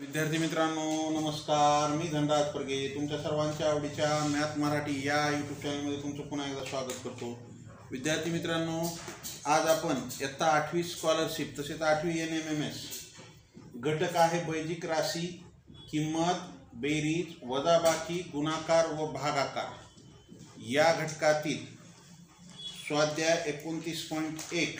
विद्यार्थी मित्रांनो नमस्कार, मी धनराज परगे तुमच्या सर्वांच्या आवडीच्या मैथ मराठी या यूट्यूब चॅनलमध्ये तुमचं पुन्हा एकदा स्वागत करतो। विद्यार्थी मित्रांनो, आज आपण इयत्ता 8वी स्कॉलरशिप तसेच 8वी NMMS घटक आहे बैजिक राशी, किंमत, बेरीज, वजाबाकी, गुणाकार व भागाकार या घटकातील स्वाध्याय 29.1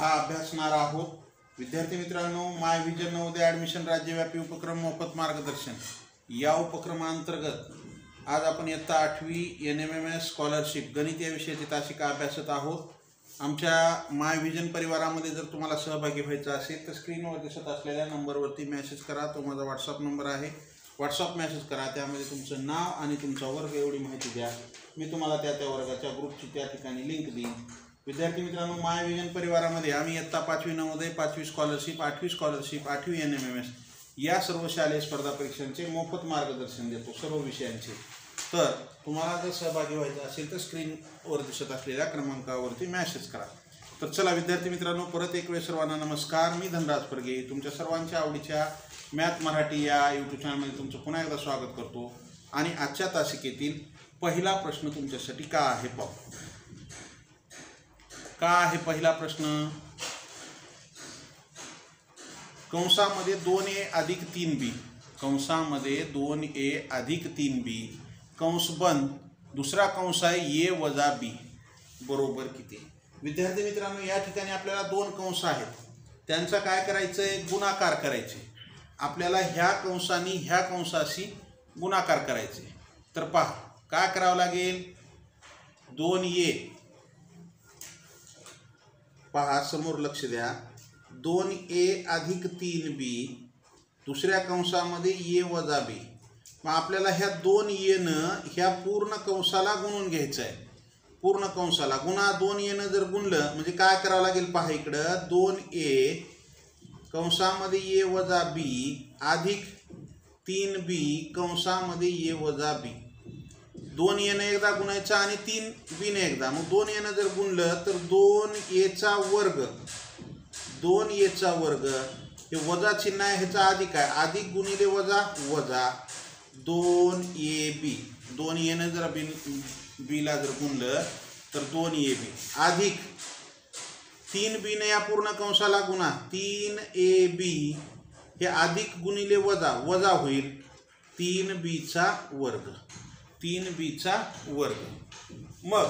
हा अभ्यासणार आहोत। विद्यार्थी मित्रांनो, माय व्हिजन नवोदय ॲडमिशन राज्यव्यापी उपक्रम मोफत मार्गदर्शन या उपक्रमांतर्गत आज आपण इयत्ता 8वी NMMS स्कॉलरशिप गणित या विषयाची तासिका अभ्यासत आहोत। आमच्या माय व्हिजन परिवारामध्ये जर तुम्हाला सहभागी व्हायचं असेल तर स्क्रीनवर दिसत असलेल्या नंबरवरती मेसेज करा। तो माझा व्हॉट्सअप नंबर आहे, व्हॉट्सअप मेसेज करा। त्यामध्ये तुमचं नाव आणि तुमचा वर्ग एवढी माहिती द्या, मी तुम्हाला त्या वर्गाच्या ग्रुपची त्या ठिकाणी लिंक देईन। विद्यार्थी मित्रांनो, माय व्हिजन परिवारामध्ये आम्ही इयत्ता 5वी नवोदय, 5वी स्कॉलरशिप, 8वी स्कॉलरशिप, 8वी NMMS या सर्व शालेय स्पर्धा परीक्षांचे मोफत मार्गदर्शन देतो, सर्व विषयांचे। तर तुम्हाला जर सहभागी व्हायचं असेल तर स्क्रीनवर दिसत असलेल्या क्रमांकावरती मेसेज करा। तर चला विद्यार्थी मित्रांनो, परत एक वेळ सर्वांना नमस्कार, मी धनराज परगे तुमच्या सर्वांच्या आवडीच्या मॅथ मराठी या यूट्यूब चॅनलमध्ये तुमचं पुन्हा एकदा स्वागत करतो। आणि आजच्या तासिकेतील पहिला प्रश्न तुमच्यासाठी का आहे पाहू। का आहे पहिला प्रश्न, कंसामध्ये 2a + 3b, कंसामध्ये 2a + 3b Kans बंद, दुसरा कंस आहे a - b बरोबर किती। विद्यार्थी मित्रांनो, या ठिकाणी आपल्याला दोन कंस आहेत, त्यांचा काय करायचं आहे, गुणाकार करायचे। आपल्याला ह्या कंसांनी ह्या कंसाशी गुणाकार करायचे। तर पहा काय करावं लागेल, 2a, पहा समोर लक्ष द्या, 2a + 3b दुसऱ्या कंसामध्ये a - b। मग आपल्याला ह्या 2a न ह्या पूर्ण कंसाला गुणून घ्यायचं आहे, पूर्ण कंसाला गुणा 2a न जर गुणलं म्हणजे काय करावं लागेल, पहा इकडं 2a a - b + 3b a - b। 2a ने एकदा गुणायचं आणि 3b ने एकदा, मग 2a ने जर गुणलं तर 2a चा वर्ग हे वजा चिन्ह आहे, ह्याचा अधिक आहे, अधिक गुणिले वजा वजा 2ab। 2a ने जर b ला जर गुणलं तर 2ab अधिक 3b ने या पूर्ण कंसाला गुणा 3ab, हे अधिक गुणिले वजा वजा होईल 3b चा वर्ग। मग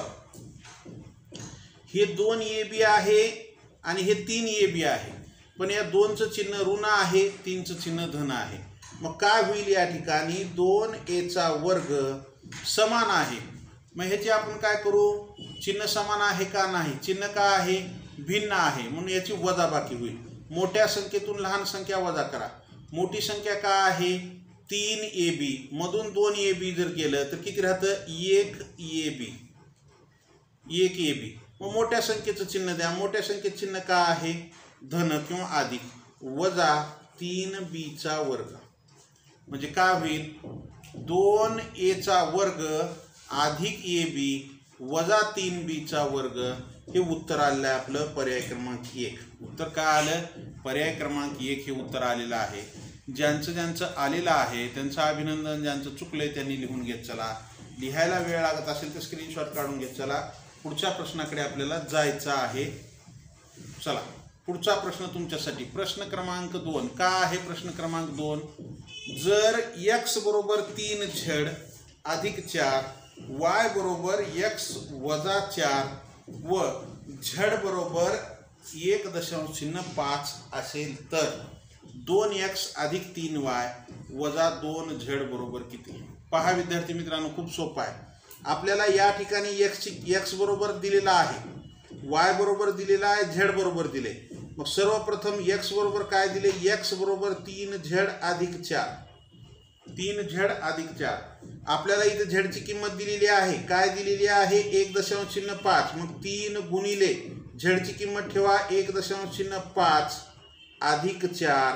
हे 2ab आहे आणि हे 3ab आहे, पण या 2चं चिन्ह ऋण आहे, 3चं चिन्ह धन आहे। मग काय होईल या ठिकाणी 2a चा वर्ग समान आहे। मग ह्याची आपण काय करू, चिन्ह समान आहे का नाही, चिन्ह काय आहे, भिन्न आहे, म्हणून याची वजाबाकी होईल। मोठ्या संख्येतून लहान संख्या वजा करा, मोठी संख्या काय आहे 3ab, मधून 2ab जर गेलं तर किती राहतं 1ab। मग मोठ्या संख्येचं चिन्ह द्या, मोठ्या संख्येचं चिन्ह का आहे धन किंवा अधिक, वजा 3b चा वर्ग। म्हणजे काय होईल 2a चा वर्ग अधिक ab वजा 3b चा वर्ग, हे उत्तर आलेलं आहे आपलं पर्याय क्रमांक 1। उत्तर काय आलं, पर्याय क्रमांक 1 हे उत्तर आलेलं आहे। ज्यांचं आलेलं आहे त्यांचं अभिनंदन, ज्यांचं चुकलंय त्यांनी लिहून घेत चला, लिहायला वेळ लागत असेल तर स्क्रीनशॉट काढून घेत चला, पुढच्या प्रश्नाकडे आपल्याला जायचं आहे। चला पुढचा प्रश्न तुमच्यासाठी, प्रश्न क्रमांक 2। का आहे प्रश्न क्रमांक 2, जर x = 3z + 4, y = x - 4 व z = 1.5 असेल तर 2x + 3y - 2z किती। पहा विद्यार्थी मित्रांनो, खूप सोपं आहे। आपल्याला या ठिकाणी x बरोबर दिलेला आहे, y बरोबर दिलेला आहे, z बरोबर दिले। मग सर्वप्रथम x बरोबर काय दिले, x = 3z + 4। आपल्याला इथे z ची किंमत दिलेली आहे, काय दिलेली आहे 1.5। मग 3 गुणिले z ची किंमत ठेवा 1.5 + 4,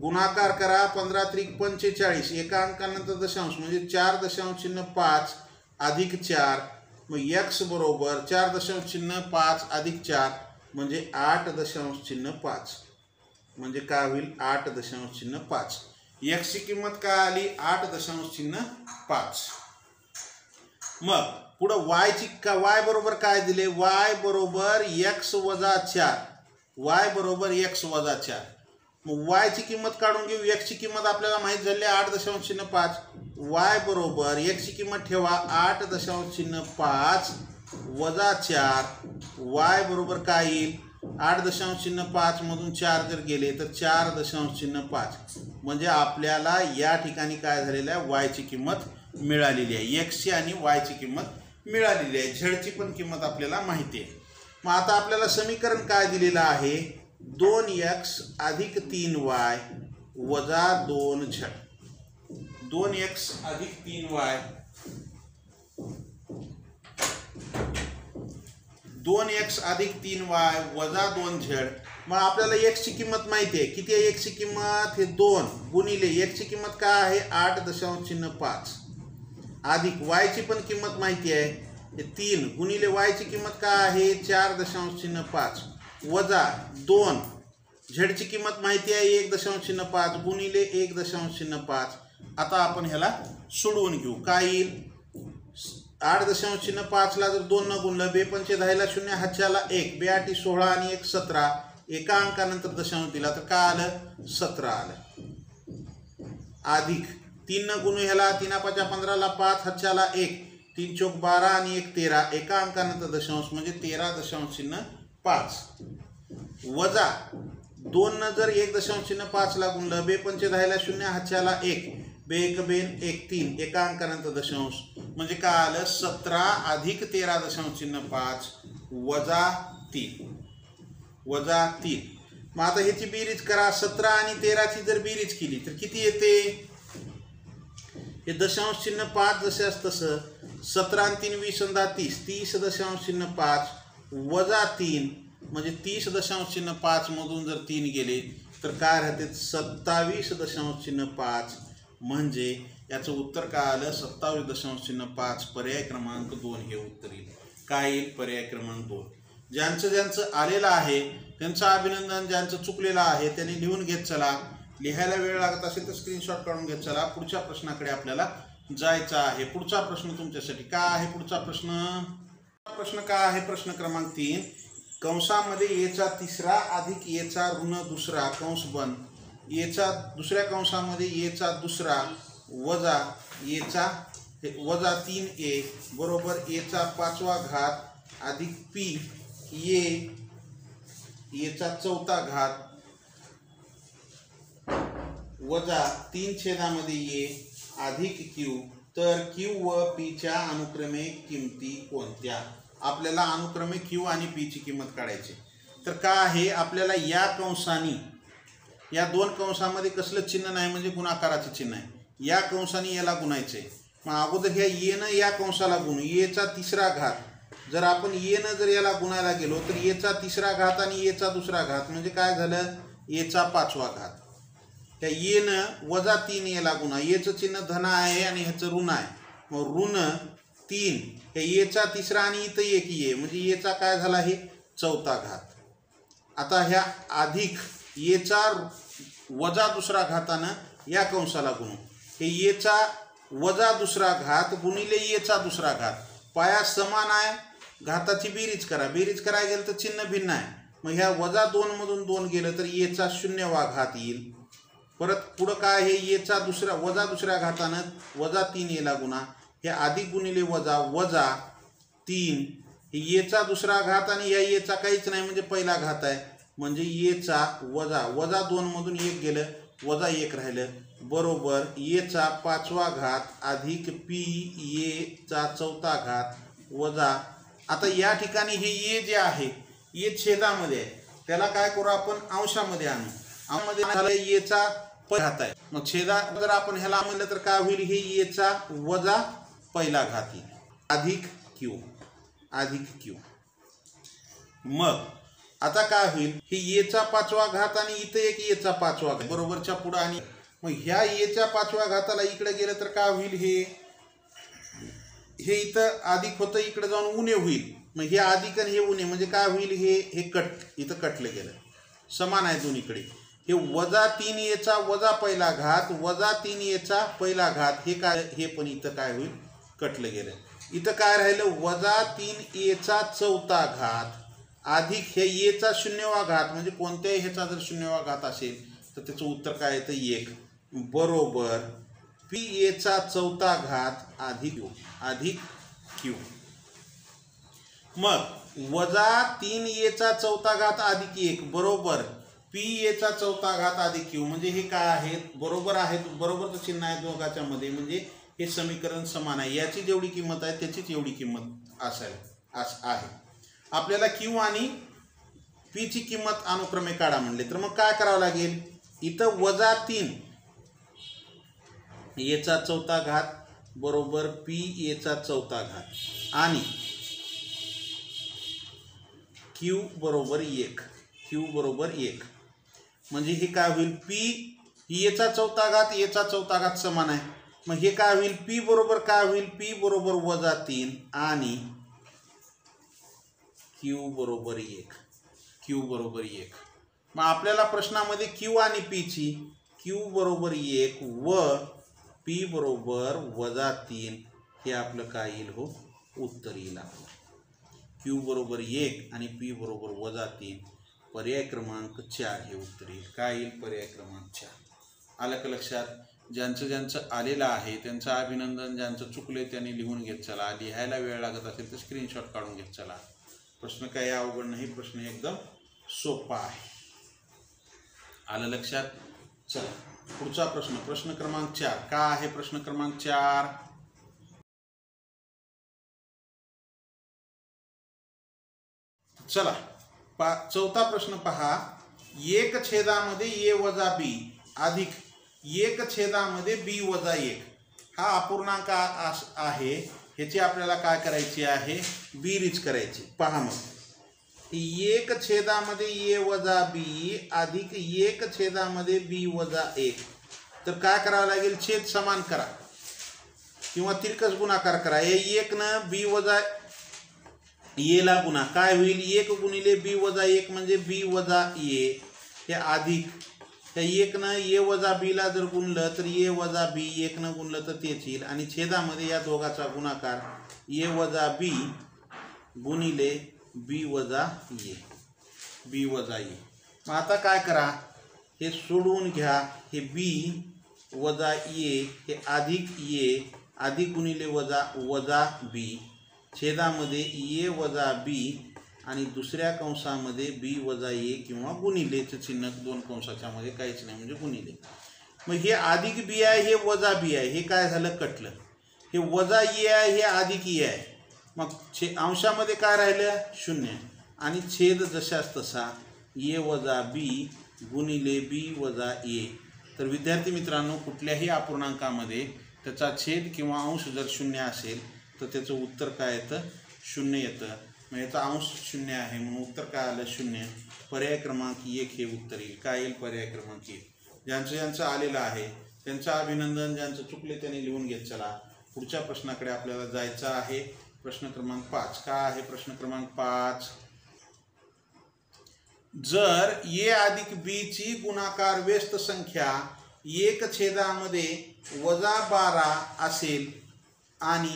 गुणाकार करा 15 × 3 = 45, एका अंकानंतर दशांश म्हणजे 4.5 + 4। मग x बरोबर 4.5 + 4 म्हणजे 8.5। म्हणजे काय होईल 8.05। x ची किंमत काय आली 8.05। मग पुढे y ची y बरोबर काय दिले y बरोबर x वजा 4 y बरोबर x वजा 4। मग y ची किंमत काढून घेऊ, x ची किंमत आपल्याला माहित झाली 8.05। y बरोबर x ची किंमत ठेवा 8.05 वजा 4 y बरोबर काय येईल 8.05 मधून 4 जर गेले तर 4.05 म्हणजे आपल्याला या ठिकाणी काय झालेलं आहे y ची किंमत मिळालेली आहे, x ची आणि y ची किंमत मिळालेली आहे, z ची पण किंमत आपल्याला माहिती आहे। मग आता आपल्याला समीकरण काय दिलेलं आहे 2x अधिक 3y वजा 2z। 2x अधिक 3y 2x अधिक 3y वजा 2z। मग आपल्याला x ची किंमत माहिती आहे किती आहे, x ची किंमत हे 2 गुणिले x ची किंमत काय आहे 8.05 अधिक y ची पण किंमत माहिती आहे 3 गुणिले y ची किंमत काय आहे 4.05 वजा 2 z ची किंमत माहिती आहे 1.05 गुणिले 1.05। आता आपण ह्याला सोडवून घेऊ काय येईल 8.05 ला जर 2 न गुणलं 2 पंचे 10 शून्य हातच्याला 1 2 8 16 आणि 1 17 एका अंकानंतर दशांश दिला तर काय आलं 17 आलं। अधिक 3 न गुणू ह्याला 3 5 15 ला 5 हातच्याला 1 3 4 12 आणि 1 13 एका अंकानंतर दशांश म्हणजे 13.05 वजा 2 न जर 1.05 ला गुणलं 2 पंचे 10 शून्य हातच्याला 1 2 1 1 3 एका अंकानंतर दशांश म्हणजे काय आलं 17 अधिक 13.05 वजा 3 वजा 3। मग आता ह्याची बेरीज करा 17 आणि 13 ची जर बेरीज केली तर किती येते हे 0.05 जसे असतं तसं 17 आणि 3 20 आणि 10 30 30.05 वजा 3 म्हणजे 30.05 मधून जर 3 गेले तर काय राहते 27.05 म्हणजे याचं उत्तर काय आलं 27.05 पर्याय क्रमांक 2 हे उत्तर येईल। काय येईल पर्याय क्रमांक 2। ज्यांचं आलेलं आहे त्यांचं अभिनंदन, ज्यांचं चुकलेलं आहे त्यांनी लिहून घेत चला, लिहायला वेळ लागत असेल तर स्क्रीनशॉट काढून घेत चला। पुढच्या प्रश्नाकडे आपल्याला जायचं आहे। पुढचा प्रश्न तुमच्यासाठी काय आहे, पुढचा प्रश्न काय आहे प्रश्न क्रमांक 3 कंसामध्ये येचा तिसरा अधिक येचा ऋण दुसरा कंस बंद येचा दुसऱ्या कंसामध्ये येचा दुसरा वजा येचा वजा 3a बरोबर येचा 5वा घात अधिक p येचा 4था घात वजा 3 छेदामध्ये ये अधिक q। तर q व p च्या अनुक्रमे किमती कोणत्या? आपल्याला अनुक्रमे q आणि p ची किंमत काढायची। तर काय आहे आपल्याला या कंसानी या 2 कंसामध्ये कसलं चिन्ह नाही म्हणजे गुणाकाराचे चिन्ह आहे, या कंसाने याला गुणायचे। मग अगोदर ह्या येनं या कंसाला गुणू येचा तिसरा घात जर आपण येनं जर याला गुणायला गेलो तर येचा तिसरा घात आणि येचा दुसरा घात म्हणजे काय झालं येचा 5वा घात। त्या येनं वजा 3 याला गुणा, येचं चिन्ह धन आहे आणि ह्याचं ऋण आहे मग ऋण 3 हे येचा तिसरा आणि इथं 1 ये म्हणजे येचा काय झाला हे 4था घात। आता ह्या अधिक येचा वजा दुसरा घातानं या कंसाला गुणू हे येचा वजा दुसरा घात गुणिले येचा दुसरा घात पाया समान आहे घाताची बेरीज करा, बेरीज करायला गेलं तर चिन्ह भिन्न आहे मग ह्या वजा 2 मधून 2 गेलं तर येचा 0वा घात येईल। परत पुढं काय हे येचा दुसरा वजा दुसऱ्या घातानं वजा 3 येला गुणा हे अधिक गुणिले वजा वजा 3 हे येचा दुसरा घात आणि ह्या येचा काहीच नाही म्हणजे पहिला घात आहे म्हणजे येचा वजा वजा 2 मधून 1 गेलं वजा 1 राहिलं बरोबर येचा 5वा घात अधिक p येचा 4था घात वजा। आता या ठिकाणी हे ये जे आहे ये छेदामध्ये आहे त्याला काय करू आपण अंशामध्ये आणू, अंशामध्ये झालं येचा घात आहे मग छेदा जर आपण ह्याला म्हणलं तर काय होईल हे येचा वजा पहिला घात अधिक q मग आता काय होईल हे येचा 5वा घात आणि इथे 1 येचा 5वा घात बरोबरच्या पुढे आणि मग ह्या येच्या 5वा घाताला इकडे गेलं तर काय होईल हे इथं अधिक होतं इकडे जाऊन उणे होईल मग हे अधिक आणि हे उणे म्हणजे काय होईल हे कट इथं कटलं गेलं समान आहे दोन्हीकडे हे वजा तीन एचा वजा पहिला घात वजा तीन एचा पहिला घात हे काय हे पण इथं काय होईल कटलं गेलं। इथं काय राहिलं वजा तीन एचा चौथा घात अधिक हे एचा शून्यवा घात म्हणजे कोणत्याही ह्याचा जर शून्यवा घात असेल तर त्याचं उत्तर काय येतं एक बरोबर पी एचा चौथा घात अधिक क्यू। मग वजा तीन एचा चौथा घात अधिक एक बरोबर पी एचा चौथा घात अधिक क्यू म्हणजे हे काय आहेत बरोबर आहेत बरोबरचं चिन्ह आहे दोघांच्या मध्ये म्हणजे हे समीकरण समान आहे याची जेवढी किंमत आहे त्याचीच एवढी किंमत असेल आहे। आपल्याला क्यू आणि पी ची किंमत अनुक्रमे काढा म्हणले तर मग काय करावं लागेल इथं वजा तीन एचा चौथा घात बरोबर पी एचा चौथा घात आणि क्यू बरोबर एक म्हणजे हे काय होईल पी एचा चौथा घात समान आहे मग हे काय होईल पी बरोबर वजा तीन आणि क्यू बरोबर एक मग आपल्याला प्रश्नामध्ये क्यू आणि पी ची क्यू बरोबर एक व पी बरोबर वजा तीन हे आपलं काय येईल हो उत्तर येईल आपलं क्यू बरोबर एक आणि पी बरोबर वजा तीन पर्याय क्रमांक 4 हे उत्तर येईल। काय येईल पर्याय क्रमांक 4 आलं का लक्षात। ज्यांचं आलेलं आहे त्यांचं अभिनंदन, ज्यांचं चुकले त्यांनी लिहून घेत चला, लिहायला वेळ लागत असेल तर स्क्रीनशॉट काढून घेत चला। प्रश्न काय अवघड नाही, प्रश्न एकदम सोपा आहे। आलं लक्षात। चला पुढचा प्रश्न, प्रश्न क्रमांक 4 का आहे प्रश्न क्रमांक 4। चला चौथा प्रश्न पहा, 1 छेदामध्ये a वजा b अधिक 1 छेदामध्ये b वजा 1 हा अपूर्णांक आहे, ह्याची आपल्याला काय करायची आहे बेरीज करायची। पहा मग 1 छेदामध्ये a वजा b अधिक 1 छेदामध्ये b वजा 1 तर काय करावं लागेल छेद समान करा किंवा तिरकस गुणाकार करा। हे 1 ने b वजा a ला गुणा, काय होईल 1 गुणिले b वजा 1 म्हणजे b वजा a हे अधिक त्या 1 ने a वजा b ला जर गुणलं तर a वजा b 1 ने गुणलं तर तेच येईल आणि छेदामध्ये या दोघांचा गुणाकार a वजा b गुणिले b वजा a मग आता काय करा हे सोडवून घ्या। हे b वजा a हे अधिक a अधिक गुणिले वजा b छेदामध्ये a वजा b आणि दुसऱ्या कंसामध्ये b वजा a किंवा गुणिलेचे चिन्ह दोन कंसाच्या मध्ये काहीच नाही म्हणजे गुणिले। मग हे अधिक b आहे हे वजा b आहे हे काय झालं कटलं। हे वजा a आहे हे अधिक a आहे मग अंशामध्ये काय राहिलं 0 आणि छेद जशास तसा a वजा b गुणिले b वजा a। तर विद्यार्थी मित्रांनो कुठल्याही अपूर्णांकामध्ये त्याचा छेद किंवा अंश जर 0 असेल तर त्याचं उत्तर काय येतं 0 येतं। याचा अंश 0 आहे म्हणून उत्तर काय आलं 0 पर्याय क्रमांक 1 हे उत्तर येईल। काय येईल पर्याय क्रमांक 1। ज्यांचं आलेलं आहे त्यांचं अभिनंदन, ज्यांचं चुकले त्यांनी लिहून घेत चला। पुढच्या प्रश्नाकडे आपल्याला जायचं आहे प्रश्न क्रमांक 5 का आहे प्रश्न क्रमांक 5। जर a अधिक b ची गुणाकार व्यस्त संख्या 1 छेदामध्ये वजा 12 असेल आणि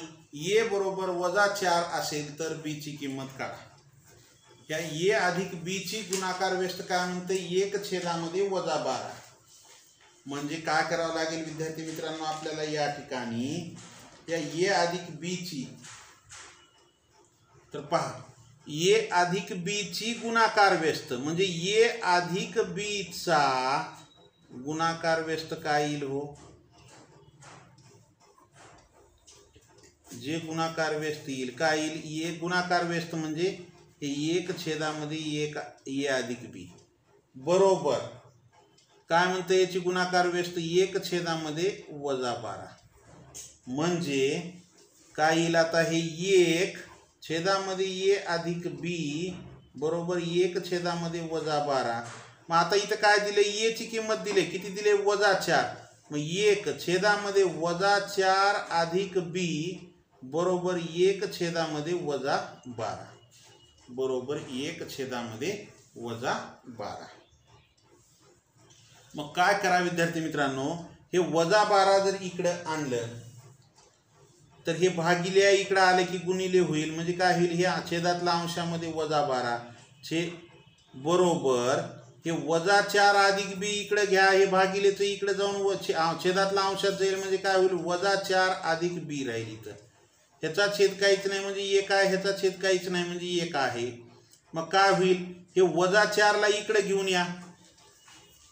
a बरोबर वजा 4 असेल तर b ची किंमत काढा। या a अधिक b ची गुणाकार व्यस्त काय म्हणते 1 छेदामध्ये वजा 12 म्हणजे काय करावं लागेल विद्यार्थी मित्रांनो आपल्याला या ठिकाणी या a अधिक b ची तर पहा a अधिक b ची गुणाकार व्यस्त म्हणजे a अधिक b चा गुणाकार व्यस्त काय येईल हो जे गुणाकार व्यस्त येईल काय येईल a गुणाकार व्यस्त म्हणजे 1 छेदामध्ये a अधिक b बरोबर काय म्हणते याची गुणाकार व्यस्त 1 छेदामध्ये वजा 12 म्हणजे काय येईल आता हे 1 छेदामध्ये a अधिक b बरोबर 1 छेदामध्ये वजा 12। मग आता इथं काय दिले a ची किंमत दिले किती दिले वजा 4 मग 1 छेदामध्ये वजा 4 अधिक b बरोबर 1 छेदामध्ये वजा 12 मग काय करा विद्यार्थी मित्रांनो, हे वजा 12 जर इकडे आणलं तर हे भागिले इकडे आले की गुणिले होईल, म्हणजे काय होईल हे छेदातल्या अंशामध्ये वजा 12 छे बरोबर हे वजा 4 अधिक बी इकडे घ्या, हे भागिले तर इकडे जाऊन छेदातल्या अंशात जाईल म्हणजे काय होईल वजा 4 अधिक बी राहील इथं, ह्याचा छेद काहीच नाही म्हणजे 1 आहे, ह्याचा छेद काहीच नाही म्हणजे 1 आहे। मग काय होईल हे वजा 4 ला इकडे घेऊन या,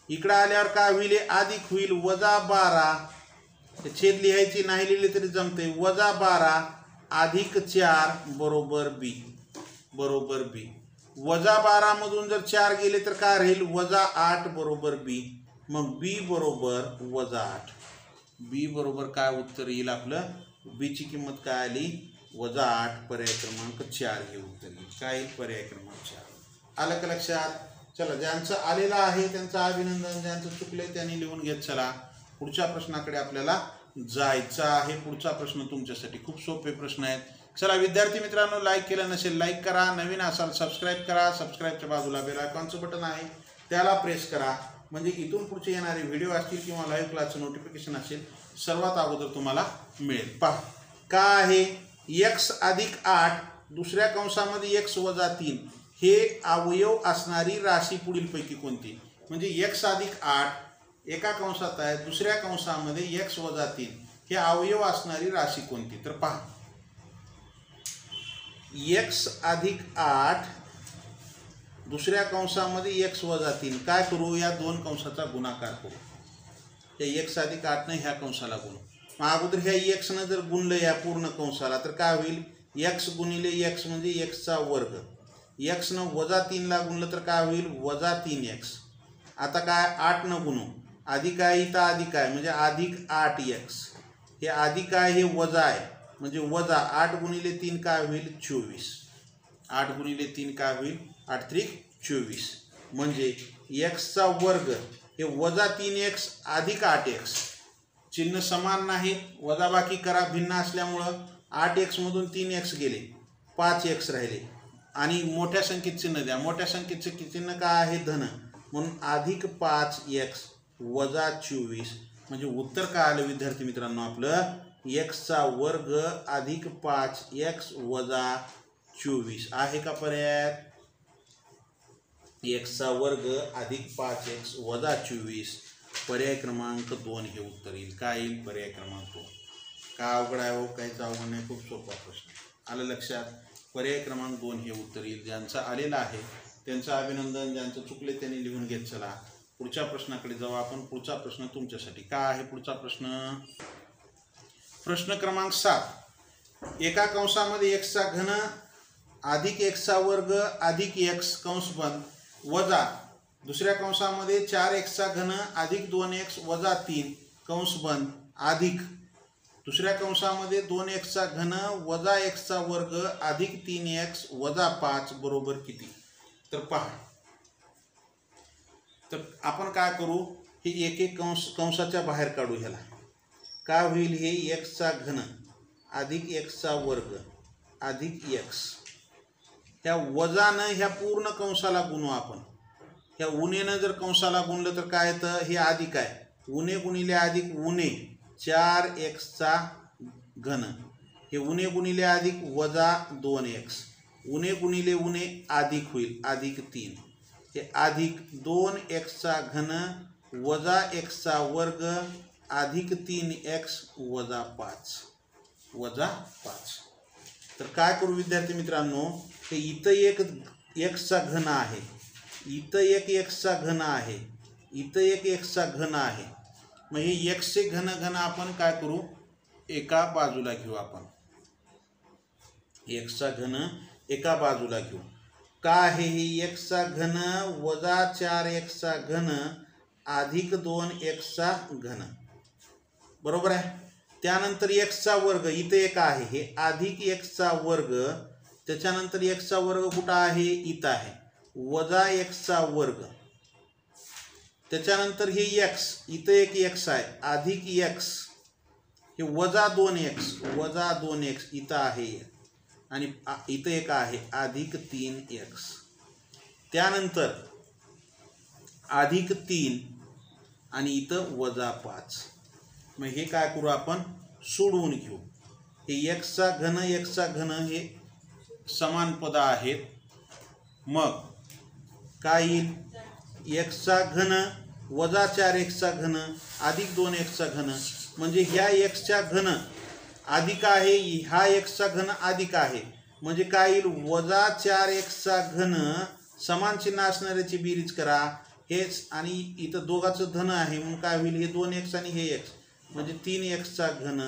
इकडे आल्यावर काय होईल अधिक होईल वजा 12 छेद लिहायची नाही लिहिले तरी जमते वजा 12 अधिक 4 बरोबर बी बरोबर बी, वजा 12 मधून जर 4 गेले तर काय राहील वजा 8 बरोबर बी, मग बी बरोबर वजा 8 बी बरोबर काय उत्तर येईल आपलं बी ची किंमत काय आली वजा 8 पर्याय क्रमांक 4 हे उत्तर येईल, काय पर्याय क्रमांक 4 आलं का लक्षात। चला ज्यांचं आलेला आहे त्यांचं अभिनंदन, ज्यांचं चुकले त्यांनी लिहून घेत चला पुढच्या प्रश्नाकडे आपल्याला जायचं आहे। पुढचा प्रश्न तुमच्यासाठी खूप सोपे प्रश्न आहेत। चला विद्यार्थी मित्रांनो लाईक केलं नसेल लाईक करा, नवीन असाल सबस्क्राइब करा, सबस्क्राइबच्या बाजूला बेल आयकॉनचं बटन आहे त्याला प्रेस करा म्हणजे इथून पुढचे येणारे व्हिडिओ असतील किंवा लाईव्ह क्लासचं नोटिफिकेशन असेल सर्वात अगोदर तुम्हाला मिळेल। पहा काय आहे x अधिक 8 दुसऱ्या कंसामध्ये x वजा 3 हे अवयव असणारी राशी पुढीलपैकी कोणती, म्हणजे x अधिक 8 एका कंसात आहे दुसऱ्या कंसामध्ये x वजा 3 हे अवयव असणारी राशी कोणती। तर पहा x अधिक 8 दुसऱ्या कंसामध्ये x वजा 3 काय करू या दोन कंसाचा गुणाकार करू, हे x अधिक 8 ने ह्या कंसाला गुणू, मग अगोदर ह्या x ने जर गुणलं या पूर्ण कंसाला तर काय होईल x गुणिले x म्हणजे x चा वर्ग, एक्स न वजा 3 ला गुणलं तर काय होईल वजा 3x, आता काय 8 न गुणू अधिक आहे इथं अधिक आहे म्हणजे अधिक 8x, हे अधिक आहे हे वजा आहे म्हणजे वजा 8 गुणिले 3 काय होईल 24, 8 गुणिले 3 काय होईल 8 त्रिक 24 म्हणजे एक्सचा वर्ग हे वजा 3x अधिक 8x, चिन्ह समान नाहीत वजाबाकी करा भिन्न असल्यामुळं 8x मधून 3x गेले 5x राहिले आणि मोठ्या संख्येत चिन्ह द्या, मोठ्या संख्येत चिन्ह काय आहे धन म्हणून अधिक 5x वजा 24 म्हणजे उत्तर काय आलं विद्यार्थी मित्रांनो आपलं x चा वर्ग अधिक 5x वजा 24 आहे का पर्याय, x चा वर्ग अधिक 5x वजा 24 पर्याय क्रमांक 2 हे उत्तर येईल। काय येईल पर्याय क्रमांक 2, का अवघड आहे हो काहीच अवघड नाही खूप सोपा प्रश्न आलं लक्षात, पर्याय क्रमांक 2 हे उत्तर येईल। ज्यांचा आलेला आहे त्यांचं अभिनंदन, ज्यांचं चुकले त्यांनी लिहून घेत चला पुढच्या प्रश्नाकडे जाऊ आपण। पुढचा प्रश्न तुमच्यासाठी काय आहे पुढचा प्रश्न, प्रश्न क्रमांक 7 एका कंसामध्ये x चा घन अधिक x चा वर्ग अधिक x कंस बंद वजा दुसऱ्या कंसामध्ये 4x चा घन अधिक 2x वजा 3 कंस बंद अधिक दुसऱ्या कंसामध्ये 2x चा घन वजा x चा वर्ग अधिक 3x वजा 5 बरोबर किती। तर पहा तर आपण काय करू हे एक एक कंसाच्या बाहेर काढू, ह्याला काय होईल हे x चा घन अधिक x चा वर्ग अधिक x ह्या वजाने ह्या पूर्ण कंसाला गुणू आपण, ह्या उणेने जर कंसाला गुणलं तर काय येतं हे अधिक आहे उणे गुणिले अधिक उणे 4x चा घन हे उणे गुणिले अधिक वजा 2x उणे गुणिले उणे अधिक होईल अधिक 3 हे अधिक 2x चा घन वजा x चा वर्ग अधिक 3x वजा 5 वजा 5। तर काय करू विद्यार्थी मित्रांनो हे इथं एक x चा घन आहे, इथं एक x चा घन आहे, इथं एक x चा घन आहे, मग हे x चे घन घन आपण काय करू एका बाजूला घेऊ, आपण x चा घन एका बाजूला घेऊ काय आहे हे x चा घन वजा 4x चा घन अधिक 2x चा घन बरोबर आहे, त्यानंतर x चा वर्ग इथे एक आहे हे अधिक x चा वर्ग, त्याच्यानंतर x चा वर्ग कुठं आहे इथं आहे वजा x चा वर्ग, त्याच्यानंतर हे x इथं एक x आहे अधिक x हे वजा 2x वजा 2x इथं आहे आणि इथं एक आहे अधिक 3x, त्यानंतर अधिक 3 आणि इथं वजा पांच। मैं हे काय करू आपण सोडवून घेऊ। हे x चा घन हे समान पद आहेत। मग काय येईल x चा घन वजा 4x चा घन अधिक 2x चा घन म्हणजे ह्या x चा घन अधिक आहे हा x चा घन अधिक आहे म्हणजे काय येईल वजा 4x चा घन समान चिन्ह असणाऱ्याची बेरीज करा हेच आणि इथं दोघाचं धन आहे म्हणून काय होईल हे 2x आणि हे x म्हणजे 3x चा घन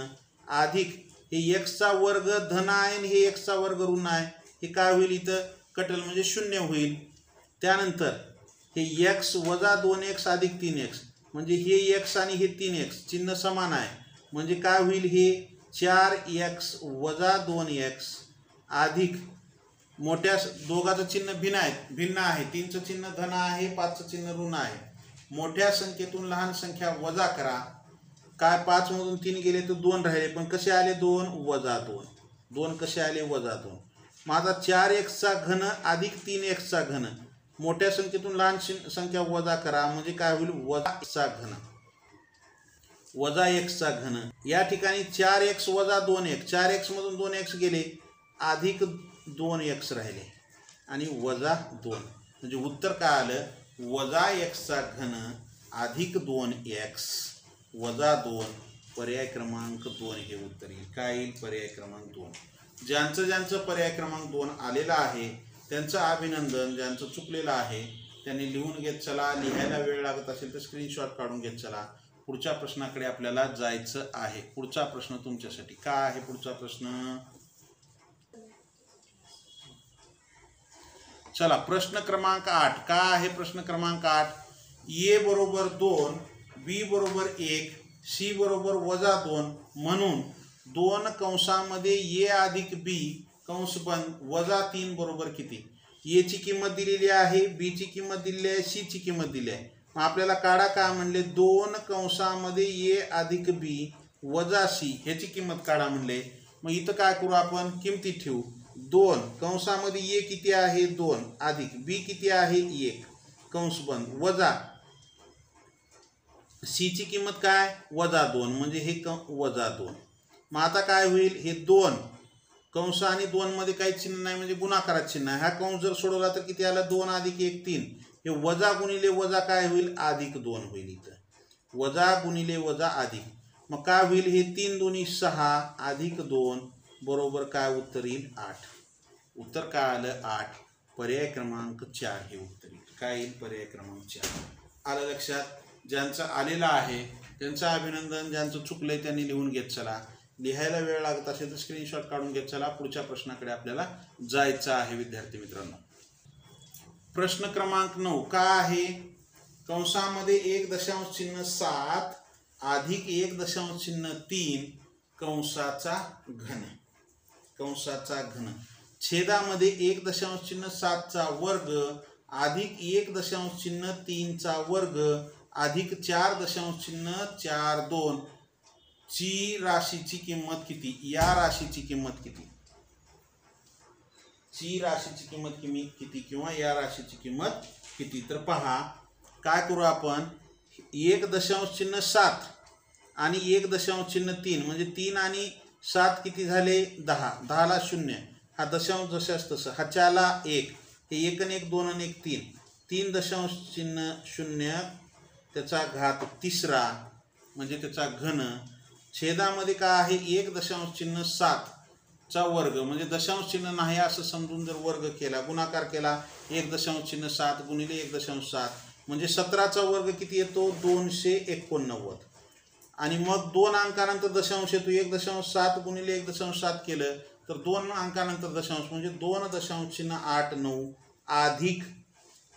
अधिक हे x चा वर्ग धन आहे आणि हे x चा वर्ग ऋण आहे हे काय होईल इथं कटल म्हणजे शून्य होईल। त्यानंतर हे x वजा 2x अधिक 3x म्हणजे हे x आणि हे 3x चिन्ह समान आहे म्हणजे काय होईल हे 4x वजा 2x अधिक मोठ्या दोघाचं चिन्ह भिन्न आहे 3चं चिन्ह धन आहे 5चं चिन्ह ऋण आहे मोठ्या संख्येतून लहान संख्या वजा करा काय 5 मधून 3 गेले तर 2 राहिले पण कसे आले 2 वजा 2 2 कसे आले वजा 2 माझा 4x चा घन अधिक 3x चा घन मोठ्या संख्येतून लहान संख्या वजा करा म्हणजे काय होईल वजा x चा घन वजा x चा घन। या ठिकाणी 4x वजा 2x 4x मधून 2x गेले अधिक 2x राहिले आणि वजा 2 म्हणजे उत्तर काय आलं वजा x चा घन अधिक 2x वजा 2 पर्याय क्रमांक 2 हे उत्तर येईल। काय येईल पर्याय क्रमांक 2। ज्यांचं ज्यांचं पर्याय क्रमांक 2 आलेला आहे त्यांचं अभिनंदन, ज्यांचं चुकलेलं आहे त्यांनी लिहून घेत चला, लिहायला वेळ लागत असेल तर स्क्रीनशॉट काढून घेत चला। पुढच्या प्रश्नाकडे आपल्याला जायचं आहे। पुढचा प्रश्न तुमच्यासाठी काय आहे पुढचा प्रश्न चला प्रश्न क्रमांक 8 का है। प्रश्न क्रमांक 8 ए बरोबर 2 बी बरोबर 1 सी बरोबर वजा 2 म्हणून 2 कंसामध्ये ए अधिक बी कंस बंद वजा 3 बरोबर किती। ए ची किंमत दिलेली आहे, बी ची किंमत दिलेली आहे, सी ची किंमत दिलेली आहे। मग आपल्याला काढा का म्हणले 2 कंसामध्ये ए अधिक बी वजा सी ह्याची किंमत काढा म्हणले। मग इथं काय करू आपण किमती ठेवू 2 कंसामध्ये ए किती आहे 2 अधिक बी किती आहे 1 कंस बंद वजा सी ची किंमत काय वजा 2 म्हणजे हे वजा 2। मग आता काय होईल हे 2 कंस आणि 2 मध्ये काही चिन्ह नाही म्हणजे गुणाकारात चिन्ह आहे। हा कंस जर सोडवला तर किती आला 2 अधिक 1 3 हे वजा गुणिले वजा काय होईल अधिक 2 होईल। इथं वजा गुणिले वजा अधिक मग काय होईल हे 3 दोन्ही 6 अधिक 2 बरोबर काय उत्तर येईल 8। उत्तर काय आलं 8 पर्याय क्रमांक 4 हे उत्तर येईल। काय येईल पर्याय क्रमांक 4 आलं लक्षात। ज्यांचं आलेलं आहे त्यांचं अभिनंदन, ज्यांचं चुकलंय त्यांनी लिहून घेत चला, लिहायला वेळ लागत असेल तर स्क्रीनशॉट काढून घेत चला। पुढच्या प्रश्नाकडे आपल्याला जायचं आहे विद्यार्थी मित्रांनो। प्रश्न क्रमांक 9 का आहे कंसामध्ये 1.7 अधिक 1.3 कंसाचा घन कंसाचा घन छेदामध्ये 1.7 वर्ग अधिक 1.3 चा वर्ग अधिक 4.42 ची राशीची किंमत किती। या राशीची किंमत किती किंवा या राशीची किंमत किती। तर पहा काय करू आपण 1.7 आणि 1.3 म्हणजे 3 आणि 7 किती झाले 10 10 ला 0 हा दशांश जशास तसा ह्याच्याला 1 हे 1 आणि 1 2 आणि 1 3 3.0 त्याचा घात तिसरा म्हणजे त्याचा घन छेदामध्ये काय आहे 1.7 चा वर्ग म्हणजे दशांश चिन्ह नाही असं समजून जर वर्ग केला गुणाकार केला 1.7 गुणिले 1.7 म्हणजे 17 चा वर्ग किती येतो 289। आणि मग 2 अंकानंतर दशांश येतो 1.7 गुणिले 1.7 केलं तर 2 अंकानंतर दशांश म्हणजे 2.89 अधिक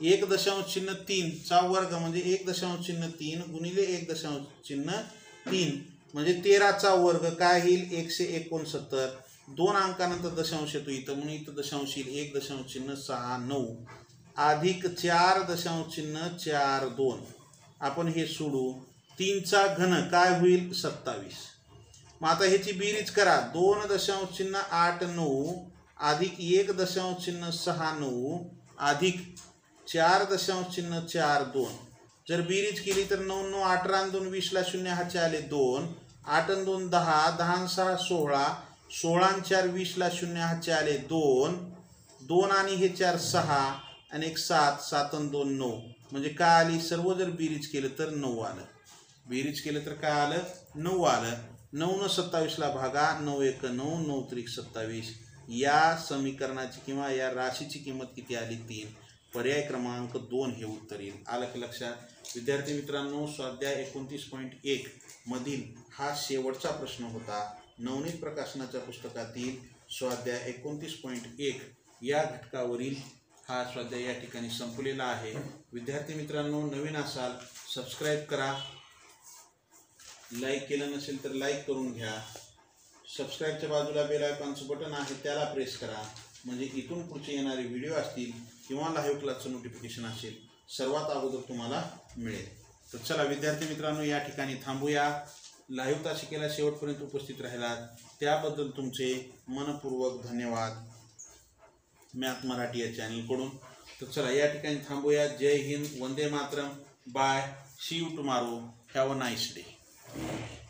1.3 चा वर्ग म्हणजे 1.3 गुणिले 1.3 म्हणजे 13 चा वर्ग काय येईल 169। 2 अंकानंतर दशांश येतो इथं म्हणून इथं दशांश येईल 1.69 अधिक 4.42 आपण हे सोडू 3 चा घन काय होईल 27। मग आता ह्याची बेरीज करा 2.89 अधिक 1.69 अधिक 4.42 जर बेरीज केली तर 9 9, 18 2 20 ला 0 हातचे आले 2, 8 2 10, 10 6 16, 16 4 20 ला 0 हातचे आले 2 2 आणि हे 4 6 आणि एक 7 7 2 9 म्हणजे काय आली सर्व जर बेरीज केलं तर 9 आलं। बेरीज केलं तर काय आलं 9 आलं। 9 न 27 ला भागा 9 1 9 9 3 27 या समीकरणाची किंवा या राशीची किंमत किती आली 3। पर्याय क्रमांक 2 हे उत्तर येईल। आलं की लक्षात विद्यार्थी मित्रांनो, स्वाध्याय 29.1 मधील हा शेवटचा प्रश्न होता। नवनीत प्रकाशनाच्या पुस्तकातील स्वाध्याय 29.1 या घटकावरील हा स्वाध्याय या ठिकाणी संपलेला आहे। विद्यार्थी मित्रांनो, नवीन असाल सबस्क्राइब करा, लाईक केलं नसेल तर लाईक करून घ्या, सबस्क्राइबच्या बाजूला बेल आयकॉनचं बटन आहे त्याला प्रेस करा म्हणजे इथून पुढचे येणारे व्हिडिओ असतील किंवा लाईव्ह क्लासचं नोटिफिकेशन असेल सर्वात अगोदर तुम्हाला मिळेल। तर चला विद्यार्थी मित्रांनो, या ठिकाणी थांबूया। लाईव्ह तासिकेला शेवटपर्यंत उपस्थित राहिलात त्याबद्दल तुमचे मनपूर्वक धन्यवाद मैथ मराठी या चॅनलकडून। तर चला या ठिकाणी थांबूया। जय हिंद, वंदे मातरम, bye, see you tomorrow, have a nice day.